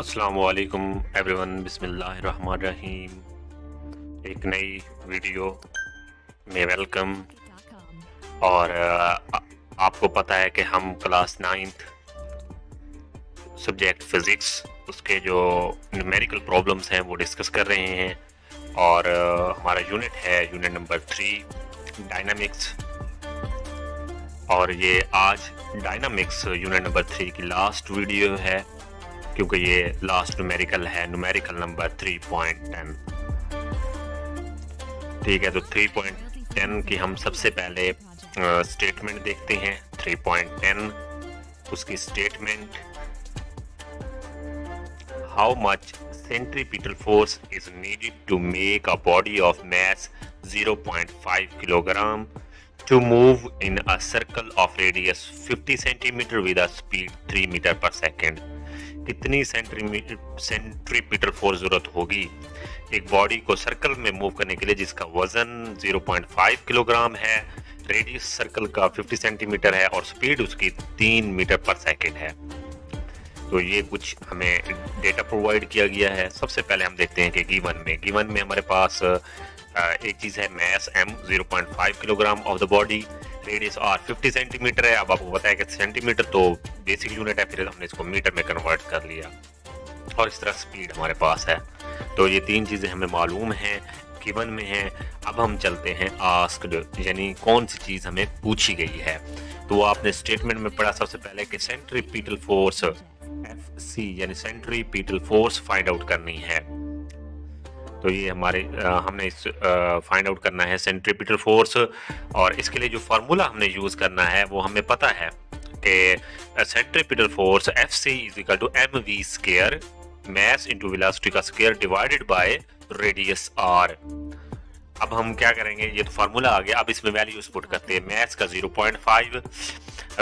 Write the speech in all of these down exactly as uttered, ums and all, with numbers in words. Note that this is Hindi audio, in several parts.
अस्सलामुअलैकुम एवरीवन, बिस्मिल्लाहिर्रहमानिर्रहीम। एक नई वीडियो में वेलकम। और आपको पता है कि हम क्लास नाइन्थ सब्जेक्ट फिज़िक्स उसके जो न्यूमेरिकल प्रॉब्लम्स हैं वो डिस्कस कर रहे हैं। और हमारा यूनिट है यूनिट नंबर थ्री डायनामिक्स। और ये आज डायनामिक्स यूनिट नंबर थ्री की लास्ट वीडियो है, क्योंकि ये लास्ट न्यूमेरिकल है, numerical number three point ten. ठीक है, तो थ्री पॉइंट टेन की हम सबसे पहले स्टेटमेंट देखते हैं। थ्री पॉइंट टेन उसकी statement, how much centripetal force is needed to make a body of mass zero point five kilogram to move in a circle of radius fifty centimeters with a speed three meters per second। कितनी सेंट्रीपिटल फोर्स जरूरत होगी एक बॉडी को सर्कल में मूव करने के लिए जिसका वजन ज़ीरो पॉइंट फ़ाइव किलोग्राम है, रेडियस सर्कल का पचास सेंटीमीटर है और स्पीड उसकी तीन मीटर पर सेकंड है। तो ये कुछ हमें डेटा प्रोवाइड किया गया है। सबसे पहले हम देखते हैं कि गिवन में गिवन में हमारे पास एक चीज है mass m zero point five kilogram of the body, radius r पचास सेंटीमीटर है। अब आपको पता है कि सेंटीमीटर तो बेसिक यूनिट है, फिर हमने इसको मीटर में कन्वर्ट कर लिया। और इस तरह स्पीड हमारे पास है। तो ये तीन चीजें हमें मालूम हैं, गिवन में है। अब हम चलते हैं आस्क्ड, यानी कौन सी चीज हमें पूछी गई है। तो आपने स्टेटमेंट में पढ़ा सबसे पहले कि सेंट्रीपिटल फोर्स एफ सी, यानी सेंट्रीपिटल फोर्स फाइंड आउट करनी है। तो ये हमारे आ, हमने इस फाइंड आउट करना है सेंट्रीपिटल फोर्स। और इसके लिए जो फार्मूला हमने यूज़ करना है वो हमें पता है कि centripetal force F C is equal to M V square, mass into velocity का square, divided by radius R. अब हम क्या करेंगे, ये तो फार्मूला आ गया, अब इसमें वैल्यूज पुट करते हैं। मैस का ज़ीरो पॉइंट फ़ाइव,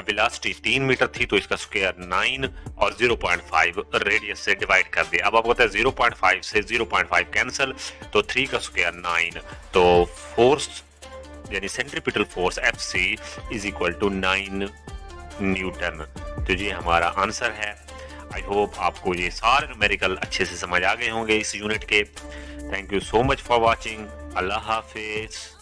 वेलोसिटी तीन मीटर थी तो इसका स्क्वायर नाइन, और ज़ीरो पॉइंट फ़ाइव रेडियस से डिवाइड कर दिया। अब आपको पता है ज़ीरो पॉइंट फ़ाइव से ज़ीरो पॉइंट फ़ाइव कैंसिल, तो थ्री का स्क्वायर नाइन। तो फोर्स यानी centripetal force F C is equal to nine newton. तो ये हमारा आंसर है। आई होप आपको ये सारे न्यूमेरिकल अच्छे से समझ आ गए होंगे इस यूनिट के। Thank you so much for watching. अल्लाह हाफिज़।